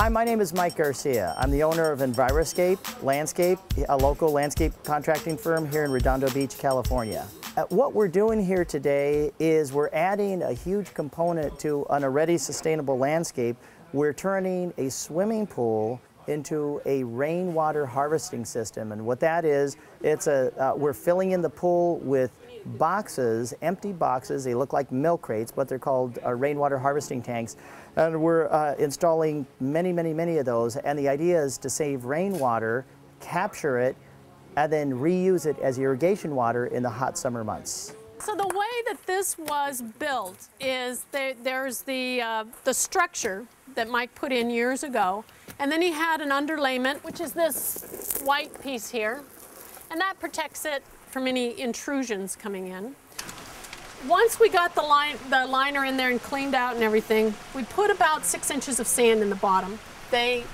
Hi, my name is Mike Garcia. I'm the owner of Enviroscape Landscape, a local landscape contracting firm here in Redondo Beach, California. What we're doing here today is we're adding a huge component to an already sustainable landscape. We're turning a swimming pool into a rainwater harvesting system, and what that is, it's we're filling in the pool with boxes, empty boxes. They look like milk crates, but they're called rainwater harvesting tanks, and we're installing many of those, and the idea is to save rainwater, capture it, and then reuse it as irrigation water in the hot summer months. So the way that this was built is there's the structure that Mike put in years ago, and then he had an underlayment, which is this white piece here, and that protects it from any intrusions coming in. Once we got the liner in there and cleaned out and everything, we put about 6 inches of sand in the bottom. They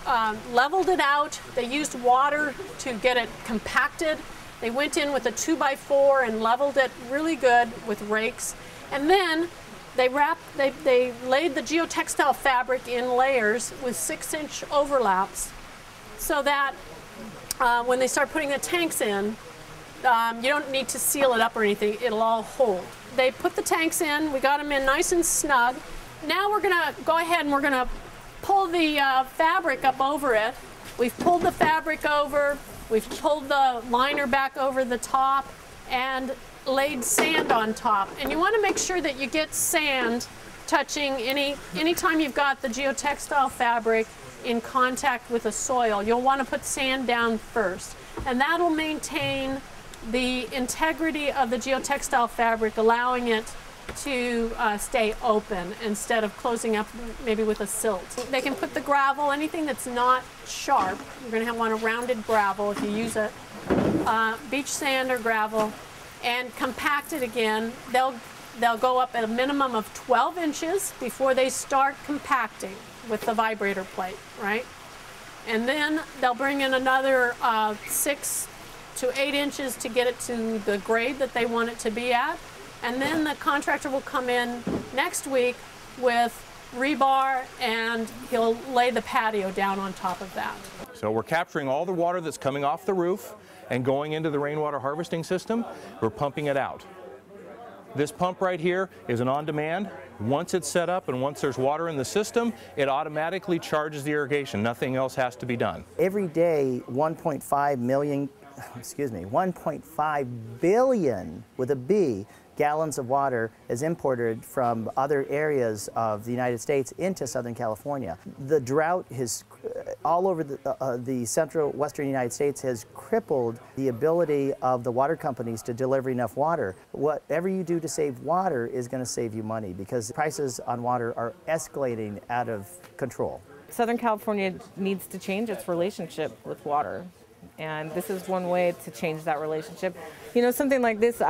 leveled it out. They used water to get it compacted. They went in with a 2x4 and leveled it really good with rakes, and then they laid the geotextile fabric in layers with 6-inch overlaps, so that when they start putting the tanks in, you don't need to seal it up or anything. It'll all hold. They put the tanks in. We got them in nice and snug. Now we're gonna go ahead and we're gonna pull the fabric up over it. We've pulled the fabric over. We've pulled the liner back over the top and laid sand on top. And you want to make sure that you get sand touching anytime you've got the geotextile fabric in contact with the soil. You'll want to put sand down first. And that'll maintain the integrity of the geotextile fabric, allowing it to stay open instead of closing up maybe with a silt. They can put the gravel, anything that's not sharp. You're going to want a rounded gravel if you use it, beach sand or gravel, and compact it again. They'll go up at a minimum of 12 inches before they start compacting with the vibrator plate, right? And then they'll bring in another 6 to 8 inches to get it to the grade that they want it to be at. And then the contractor will come in next week with rebar, and he'll lay the patio down on top of that. So we're capturing all the water that's coming off the roof and going into the rainwater harvesting system. We're pumping it out. This pump right here is an on-demand. Once it's set up and once there's water in the system, it automatically charges the irrigation. Nothing else has to be done. Every day, 1.5 billion, with a B, gallons of water is imported from other areas of the United States into Southern California. The drought has, all over the central western United States, has crippled the ability of the water companies to deliver enough water. Whatever you do to save water is going to save you money, because prices on water are escalating out of control. Southern California needs to change its relationship with water, and this is one way to change that relationship. You know, something like this,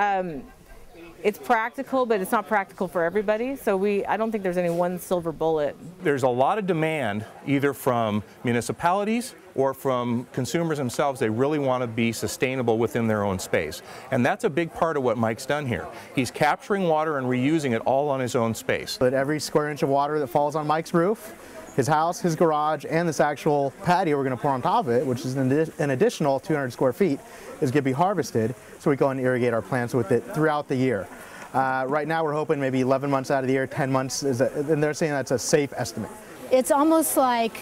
it's practical, but it's not practical for everybody, so I don't think there's any one silver bullet. There's a lot of demand, either from municipalities or from consumers themselves. They really want to be sustainable within their own space, and that's a big part of what Mike's done here. He's capturing water and reusing it all on his own space. But every square inch of water that falls on Mike's roof, his house, his garage, and this actual patio we're going to pour on top of it, which is an additional 200 square feet, is going to be harvested, so we go and irrigate our plants with it throughout the year. Right now we're hoping maybe 11 months out of the year, 10 months, and they're saying that's a safe estimate. It's almost like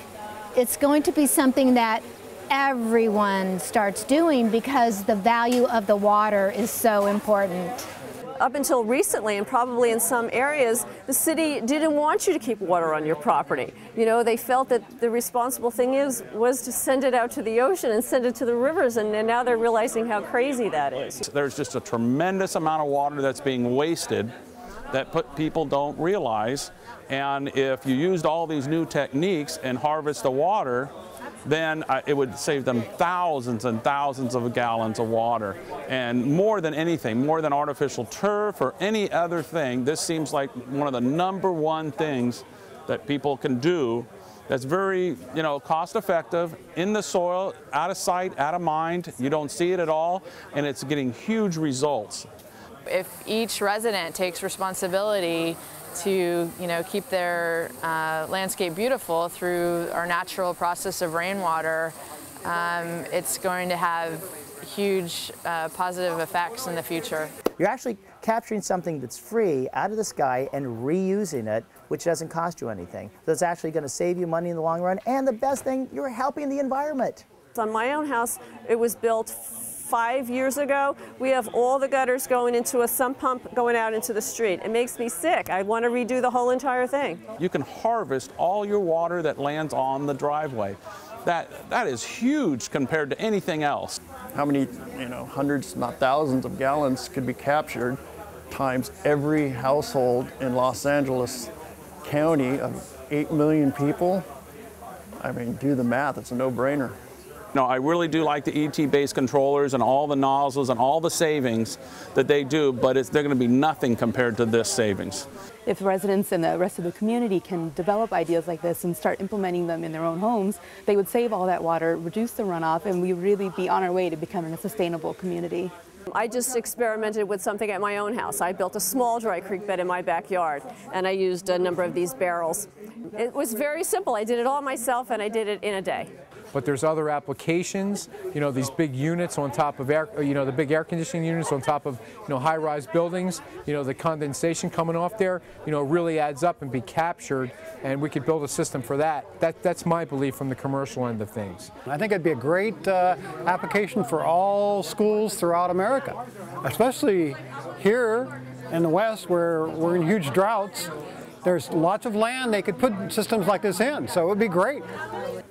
it's going to be something that everyone starts doing, because the value of the water is so important. Up until recently, and probably in some areas, the city didn't want you to keep water on your property. You know, they felt that the responsible thing was to send it out to the ocean and send it to the rivers, and now they're realizing how crazy that is. There's just a tremendous amount of water that's being wasted that people don't realize, and if you used all these new techniques and harvest the water, then it would save them thousands and thousands of gallons of water. And more than anything, more than artificial turf or any other thing, this seems like one of the #1 things that people can do that's very, you know, cost effective, in the soil, out of sight, out of mind. You don't see it at all, and it's getting huge results. If each resident takes responsibility to, you know, keep their landscape beautiful through our natural process of rainwater, it's going to have huge positive effects in the future. You're actually capturing something that's free out of the sky and reusing it, which doesn't cost you anything. That's actually going to save you money in the long run, and the best thing, you're helping the environment. On my own house, it was built 5 years ago. We have all the gutters going into a sump pump going out into the street. It makes me sick. I want to redo the whole entire thing. You can harvest all your water that lands on the driveway. That is huge compared to anything else. How many, you know, hundreds, not thousands of gallons could be captured times every household in Los Angeles County of 8 million people? I mean, do the math, it's a no-brainer. No, I really do like the ET-based controllers and all the nozzles and all the savings that they do, but they're going to be nothing compared to this savings. If residents and the rest of the community can develop ideas like this and start implementing them in their own homes, they would save all that water, reduce the runoff, and we really be on our way to becoming a sustainable community. I just experimented with something at my own house. I built a small dry creek bed in my backyard, and I used a number of these barrels. It was very simple. I did it all myself, and I did it in a day. But there's other applications, you know, these big units on top of air, you know, the big air conditioning units on top of, you know, high-rise buildings, you know, the condensation coming off there, you know, really adds up and be captured, and we could build a system for that. That's my belief from the commercial end of things. I think it'd be a great application for all schools throughout America, especially here in the West where we're in huge droughts. There's lots of land they could put systems like this in, so it would be great.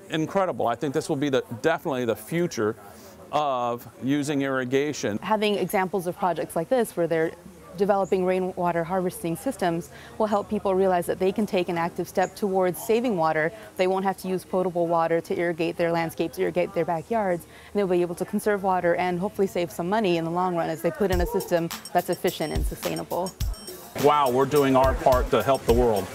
Incredible. I think this will be definitely the future of using irrigation. Having examples of projects like this where they're developing rainwater harvesting systems will help people realize that they can take an active step towards saving water. They won't have to use potable water to irrigate their landscapes, irrigate their backyards, and they'll be able to conserve water and hopefully save some money in the long run as they put in a system that's efficient and sustainable. Wow, we're doing our part to help the world.